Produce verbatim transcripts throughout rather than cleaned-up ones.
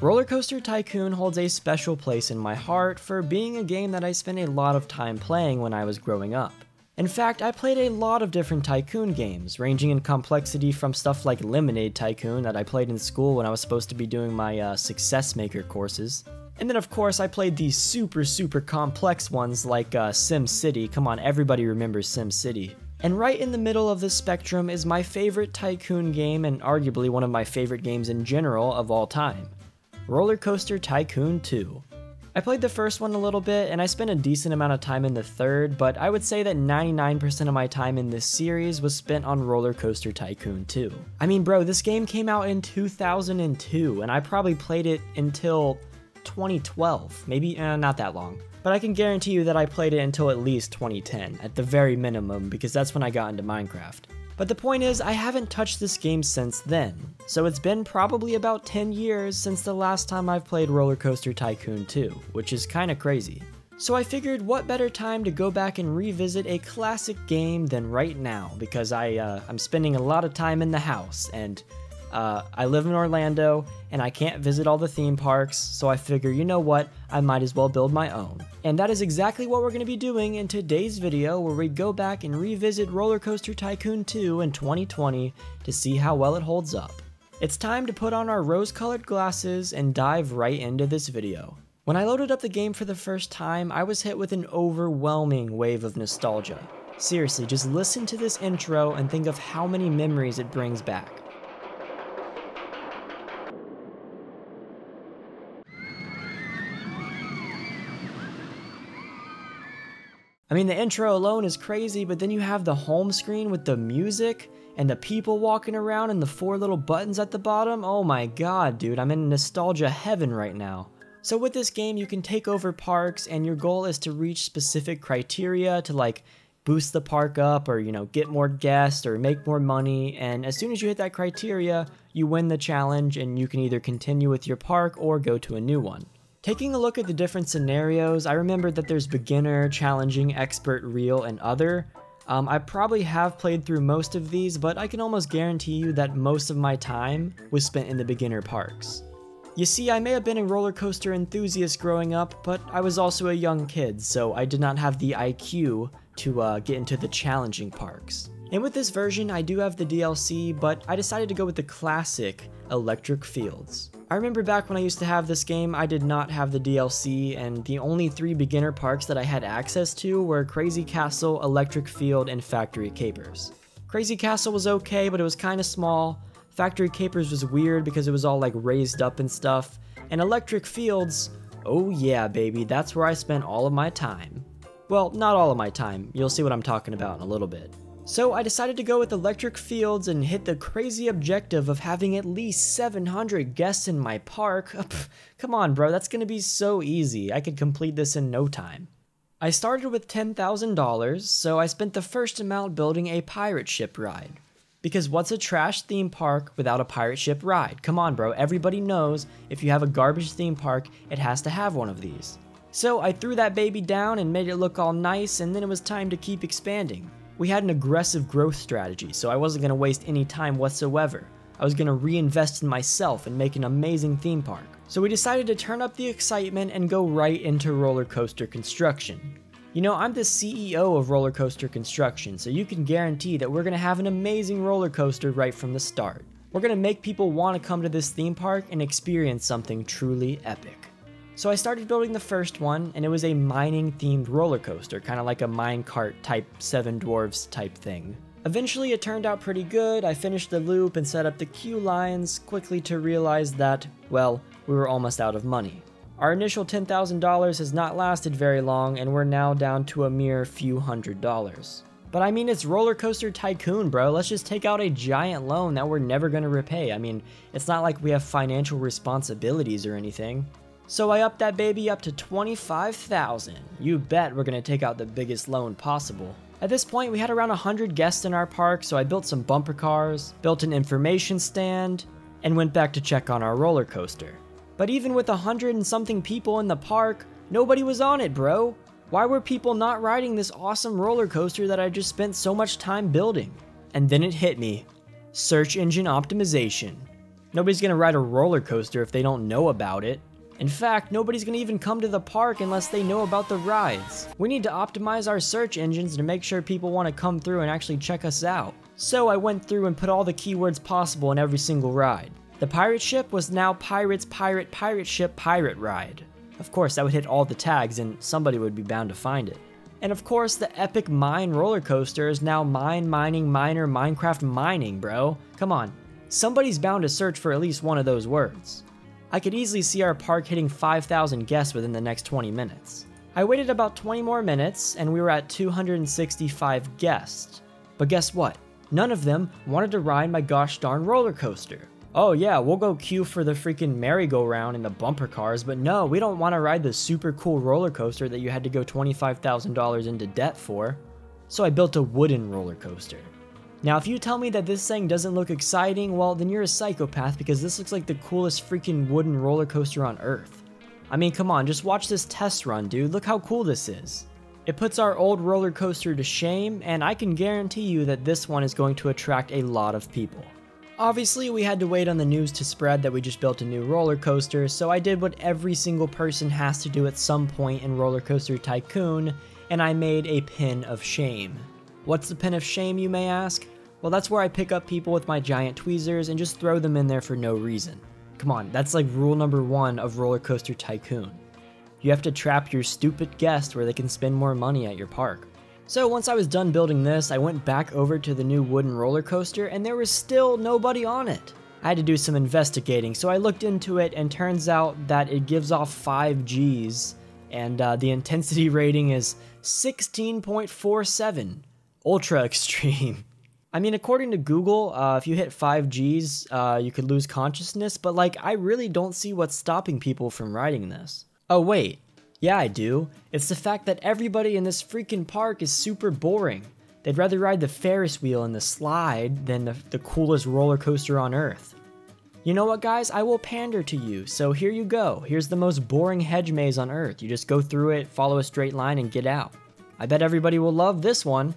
RollerCoaster Tycoon holds a special place in my heart for being a game that I spent a lot of time playing when I was growing up. In fact, I played a lot of different tycoon games, ranging in complexity from stuff like Lemonade Tycoon that I played in school when I was supposed to be doing my uh, Success Maker courses. And then of course I played these super super complex ones like uh, SimCity. Come on, everybody remembers SimCity. And right in the middle of this spectrum is my favorite tycoon game and arguably one of my favorite games in general of all time, RollerCoaster Tycoon two. I played the first one a little bit and I spent a decent amount of time in the third, but I would say that ninety-nine percent of my time in this series was spent on RollerCoaster Tycoon two. I mean bro, this game came out in two thousand two and I probably played it until twenty twelve, maybe eh, not that long. But I can guarantee you that I played it until at least twenty ten, at the very minimum, because that's when I got into Minecraft. But the point is, I haven't touched this game since then, so it's been probably about ten years since the last time I've played RollerCoaster Tycoon two, which is kinda crazy. So I figured what better time to go back and revisit a classic game than right now, because I, uh, I'm spending a lot of time in the house, and Uh, I live in Orlando, and I can't visit all the theme parks, so I figure, you know what, I might as well build my own. And that is exactly what we're going to be doing in today's video, where we go back and revisit RollerCoaster Tycoon two in twenty twenty to see how well it holds up. It's time to put on our rose-colored glasses and dive right into this video. When I loaded up the game for the first time, I was hit with an overwhelming wave of nostalgia. Seriously, just listen to this intro and think of how many memories it brings back. I mean, the intro alone is crazy, but then you have the home screen with the music and the people walking around and the four little buttons at the bottom. Oh my god, dude, I'm in nostalgia heaven right now. So with this game, you can take over parks and your goal is to reach specific criteria to like boost the park up or, you know, get more guests or make more money. And as soon as you hit that criteria, you win the challenge and you can either continue with your park or go to a new one. Taking a look at the different scenarios, I remember that there's beginner, challenging, expert, real, and other. Um, I probably have played through most of these, but I can almost guarantee you that most of my time was spent in the beginner parks. You see, I may have been a roller coaster enthusiast growing up, but I was also a young kid, so I did not have the I Q to uh, get into the challenging parks. And with this version, I do have the D L C, but I decided to go with the classic Electric Fields. I remember back when I used to have this game, I did not have the D L C, and the only three beginner parks that I had access to were Crazy Castle, Electric Field, and Factory Capers. Crazy Castle was okay, but it was kinda small. Factory Capers was weird because it was all like raised up and stuff. And Electric Fields, oh yeah baby, that's where I spent all of my time. Well, not all of my time, you'll see what I'm talking about in a little bit. So I decided to go with Electric Fields and hit the crazy objective of having at least seven hundred guests in my park. Come on bro, that's gonna be so easy. I could complete this in no time. I started with ten thousand dollars, so I spent the first amount building a pirate ship ride. Because what's a trash theme park without a pirate ship ride? Come on bro, everybody knows if you have a garbage theme park, it has to have one of these. So I threw that baby down and made it look all nice, and then it was time to keep expanding. We had an aggressive growth strategy, so I wasn't going to waste any time whatsoever. I was going to reinvest in myself and make an amazing theme park. So we decided to turn up the excitement and go right into RollerCoaster Construction. You know, I'm the C E O of RollerCoaster Construction, so you can guarantee that we're going to have an amazing roller coaster right from the start. We're going to make people want to come to this theme park and experience something truly epic. So I started building the first one, and it was a mining themed roller coaster, kind of like a minecart type Seven Dwarfs type thing. Eventually it turned out pretty good. I finished the loop and set up the queue lines quickly to realize that, well, we were almost out of money. Our initial ten thousand dollars has not lasted very long, and we're now down to a mere few hundred dollars. But I mean, it's RollerCoaster Tycoon, bro. Let's just take out a giant loan that we're never going to repay. I mean, it's not like we have financial responsibilities or anything. So I upped that baby up to twenty-five thousand dollars. You bet we're gonna take out the biggest loan possible. At this point, we had around one hundred guests in our park, so I built some bumper cars, built an information stand, and went back to check on our roller coaster. But even with one hundred and something people in the park, nobody was on it, bro. Why were people not riding this awesome roller coaster that I just spent so much time building? And then it hit me. Search engine optimization. Nobody's gonna ride a roller coaster if they don't know about it. In fact, nobody's gonna even come to the park unless they know about the rides. We need to optimize our search engines to make sure people wanna come through and actually check us out. So I went through and put all the keywords possible in every single ride. The pirate ship was now pirates, pirate, pirate ship, pirate ride. Of course, that would hit all the tags and somebody would be bound to find it. And of course, the epic mine roller coaster is now mine, mining, miner, Minecraft mining, bro. Come on, somebody's bound to search for at least one of those words. I could easily see our park hitting five thousand guests within the next twenty minutes. I waited about twenty more minutes and we were at two hundred sixty-five guests. But guess what? None of them wanted to ride my gosh darn roller coaster. Oh yeah, we'll go queue for the freaking merry-go-round and the bumper cars, but no, we don't want to ride the super cool roller coaster that you had to go twenty-five thousand dollars into debt for. So I built a wooden roller coaster. Now, if you tell me that this thing doesn't look exciting, well, then you're a psychopath because this looks like the coolest freaking wooden roller coaster on Earth. I mean, come on, just watch this test run, dude. Look how cool this is. It puts our old roller coaster to shame, and I can guarantee you that this one is going to attract a lot of people. Obviously, we had to wait on the news to spread that we just built a new roller coaster, so I did what every single person has to do at some point in RollerCoaster Tycoon, and I made a pin of shame. What's the pin of shame, you may ask? Well, that's where I pick up people with my giant tweezers and just throw them in there for no reason. Come on, that's like rule number one of RollerCoaster Tycoon. You have to trap your stupid guest where they can spend more money at your park. So once I was done building this, I went back over to the new wooden roller coaster and there was still nobody on it. I had to do some investigating, so I looked into it and turns out that it gives off five G's and uh, the intensity rating is sixteen point four seven. Ultra extreme. I mean, according to Google, uh, if you hit five G's, uh, you could lose consciousness, but like, I really don't see what's stopping people from riding this. Oh wait, yeah I do. It's the fact that everybody in this freaking park is super boring. They'd rather ride the Ferris wheel and the slide than the, the coolest roller coaster on Earth. You know what guys, I will pander to you, so here you go. Here's the most boring hedge maze on Earth. You just go through it, follow a straight line, and get out. I bet everybody will love this one.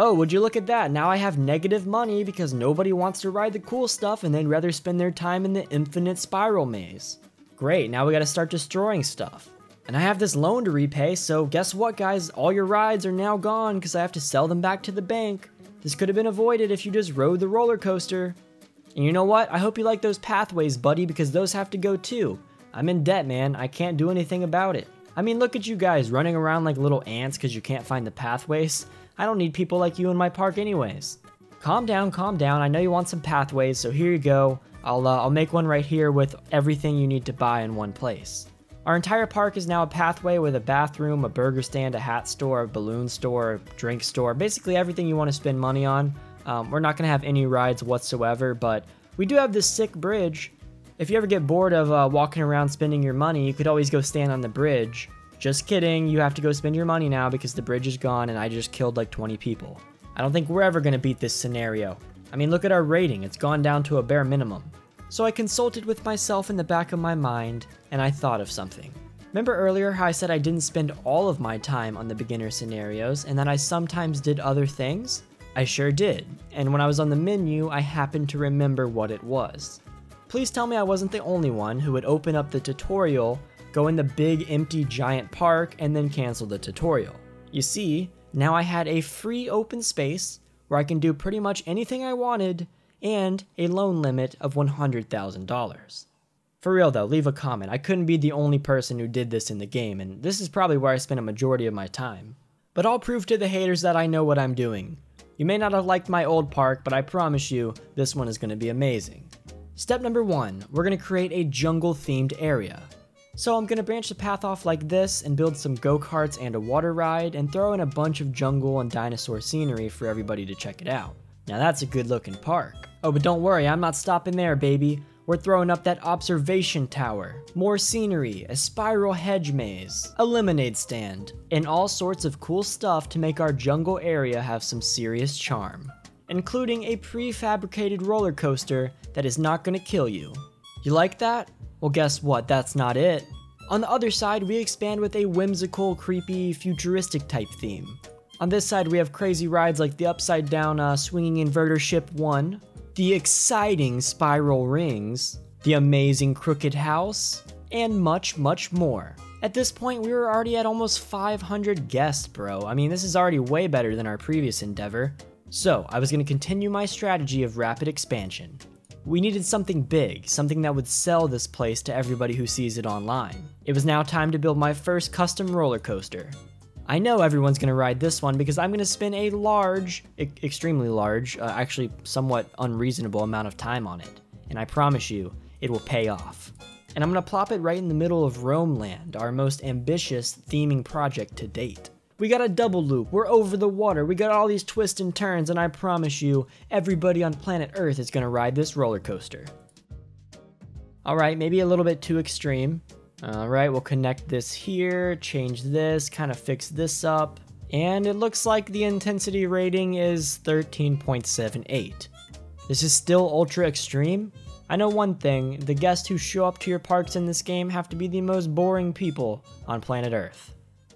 Oh, would you look at that, now I have negative money because nobody wants to ride the cool stuff and they'd rather spend their time in the infinite spiral maze. Great, now we gotta start destroying stuff. And I have this loan to repay, so guess what guys, all your rides are now gone because I have to sell them back to the bank. This could have been avoided if you just rode the roller coaster. And you know what, I hope you like those pathways, buddy, because those have to go too. I'm in debt, man, I can't do anything about it. I mean, look at you guys running around like little ants because you can't find the pathways. I don't need people like you in my park anyways. Calm down, calm down. I know you want some pathways, so here you go. I'll, uh, I'll make one right here with everything you need to buy in one place. Our entire park is now a pathway with a bathroom, a burger stand, a hat store, a balloon store, a drink store, basically everything you want to spend money on. Um, we're not going to have any rides whatsoever, but we do have this sick bridge. If you ever get bored of uh, walking around spending your money, you could always go stand on the bridge. Just kidding, you have to go spend your money now because the bridge is gone and I just killed like twenty people. I don't think we're ever gonna beat this scenario. I mean, look at our rating, it's gone down to a bare minimum. So I consulted with myself in the back of my mind and I thought of something. Remember earlier how I said I didn't spend all of my time on the beginner scenarios and that I sometimes did other things? I sure did. And when I was on the menu, I happened to remember what it was. Please tell me I wasn't the only one who would open up the tutorial, go in the big empty giant park, and then cancel the tutorial. You see, now I had a free open space where I can do pretty much anything I wanted and a loan limit of one hundred thousand dollars. For real though, leave a comment. I couldn't be the only person who did this in the game, and this is probably where I spent a majority of my time. But I'll prove to the haters that I know what I'm doing. You may not have liked my old park, but I promise you, this one is going to be amazing. Step number one, we're going to create a jungle themed area. So I'm gonna branch the path off like this and build some go-karts and a water ride and throw in a bunch of jungle and dinosaur scenery for everybody to check it out. Now that's a good looking park. Oh, but don't worry, I'm not stopping there, baby. We're throwing up that observation tower, more scenery, a spiral hedge maze, a lemonade stand, and all sorts of cool stuff to make our jungle area have some serious charm, including a prefabricated roller coaster that is not gonna kill you. You like that? Well, guess what? That's not it. On the other side, we expand with a whimsical, creepy, futuristic type theme. On this side, we have crazy rides like the upside down uh, swinging inverter ship one, the exciting spiral rings, the amazing crooked house, and much, much more. At this point, we were already at almost five hundred guests, bro. I mean, this is already way better than our previous endeavor. So, I was going to continue my strategy of rapid expansion. We needed something big, something that would sell this place to everybody who sees it online. It was now time to build my first custom roller coaster. I know everyone's going to ride this one because I'm going to spend a large, e- extremely large, uh, actually somewhat unreasonable amount of time on it. And I promise you, it will pay off. And I'm going to plop it right in the middle of Rome Land, our most ambitious theming project to date. We got a double loop, we're over the water, we got all these twists and turns, and I promise you, everybody on planet Earth is gonna ride this roller coaster. Alright, maybe a little bit too extreme. Alright, we'll connect this here, change this, kind of fix this up. And it looks like the intensity rating is thirteen point seven eight. This is still ultra extreme. I know one thing, the guests who show up to your parks in this game have to be the most boring people on planet Earth.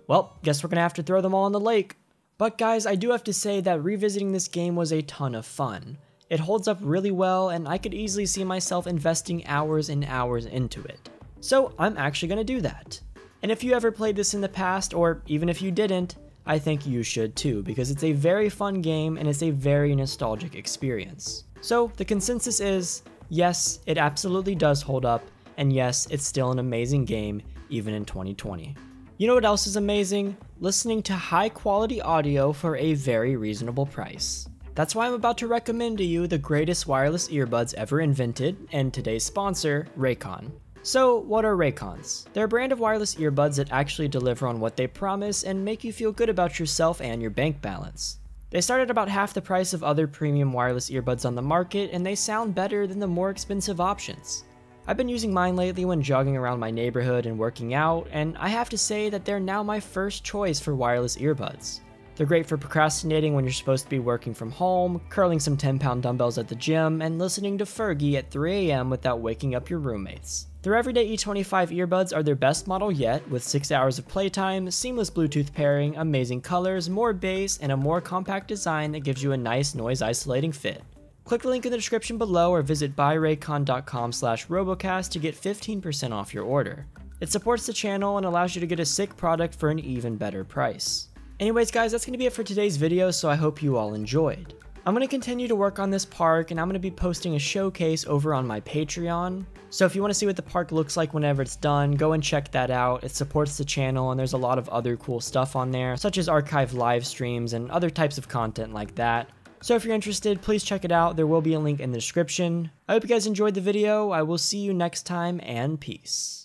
Well, guess we're gonna have to throw them all in the lake. But guys, I do have to say that revisiting this game was a ton of fun. It holds up really well, and I could easily see myself investing hours and hours into it. So I'm actually gonna do that. And if you ever played this in the past, or even if you didn't, I think you should too, because it's a very fun game and it's a very nostalgic experience. So the consensus is, yes, it absolutely does hold up, and yes, it's still an amazing game, even in twenty twenty. You know what else is amazing? Listening to high quality audio for a very reasonable price. That's why I'm about to recommend to you the greatest wireless earbuds ever invented and today's sponsor, Raycon. So what are Raycons? They're a brand of wireless earbuds that actually deliver on what they promise and make you feel good about yourself and your bank balance. They start at about half the price of other premium wireless earbuds on the market, and they sound better than the more expensive options. I've been using mine lately when jogging around my neighborhood and working out, and I have to say that they're now my first choice for wireless earbuds. They're great for procrastinating when you're supposed to be working from home, curling some ten pound dumbbells at the gym, and listening to Fergie at three A M without waking up your roommates. Their everyday E twenty-five earbuds are their best model yet, with six hours of playtime, seamless Bluetooth pairing, amazing colors, more bass, and a more compact design that gives you a nice noise isolating fit. Click the link in the description below or visit buy raycon dot com slash robocast to get fifteen percent off your order. It supports the channel and allows you to get a sick product for an even better price. Anyways guys, that's going to be it for today's video, so I hope you all enjoyed. I'm going to continue to work on this park, and I'm going to be posting a showcase over on my Patreon. So if you want to see what the park looks like whenever it's done, go and check that out. It supports the channel, and there's a lot of other cool stuff on there, such as archive live streams and other types of content like that. So if you're interested, please check it out. There will be a link in the description. I hope you guys enjoyed the video. I will see you next time, and peace.